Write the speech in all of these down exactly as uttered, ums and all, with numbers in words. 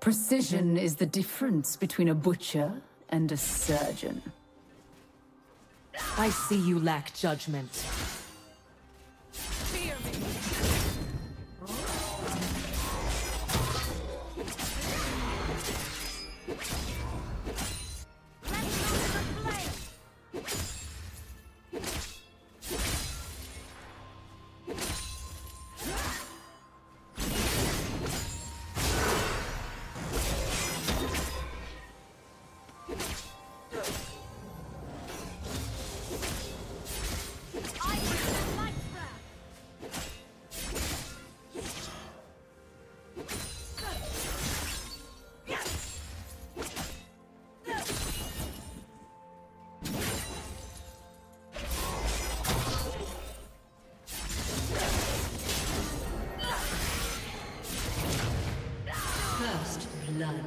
Precision is the difference between a butcher and a surgeon. I see you lack judgment. Blood.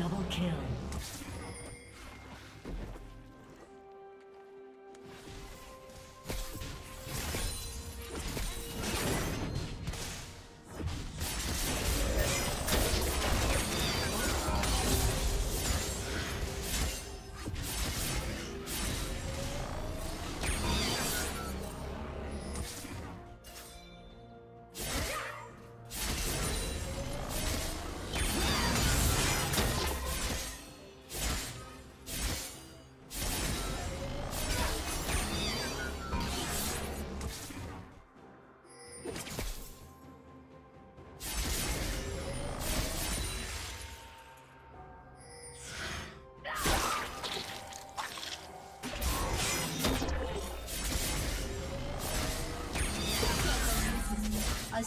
Double kill. The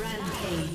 Rampage.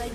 The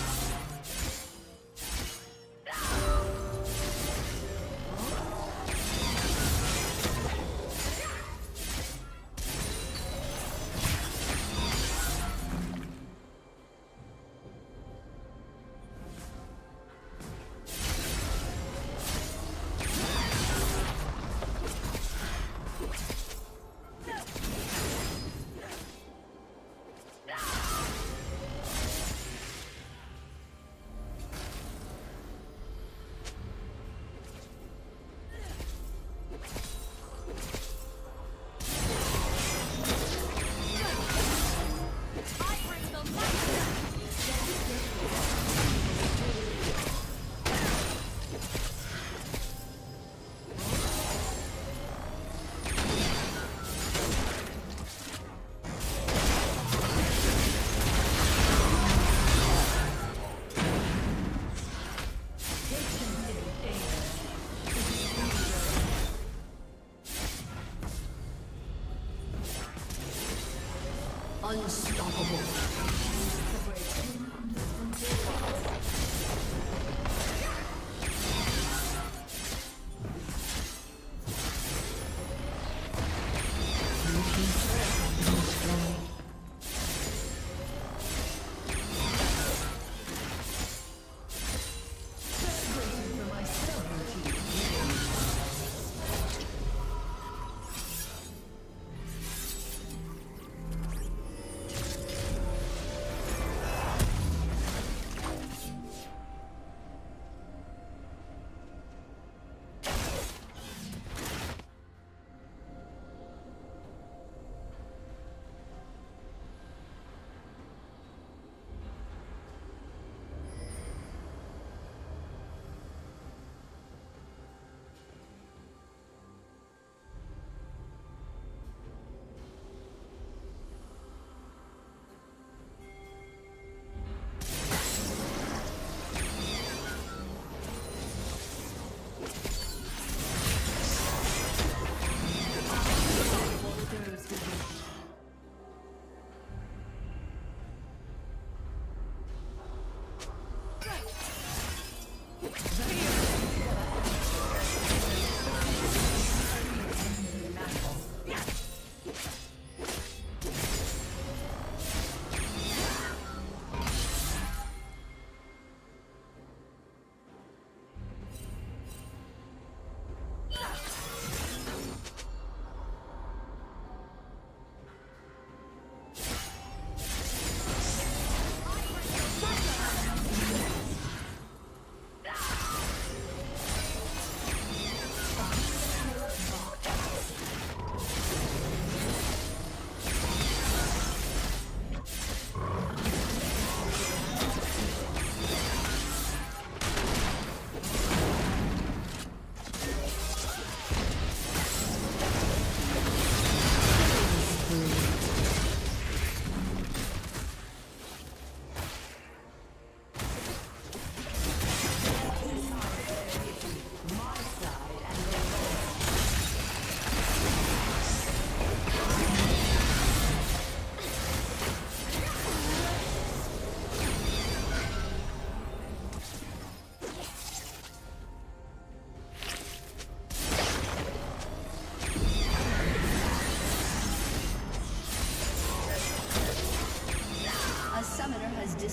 Unstoppable.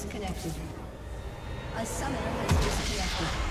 disconnected. A summoner has disconnected.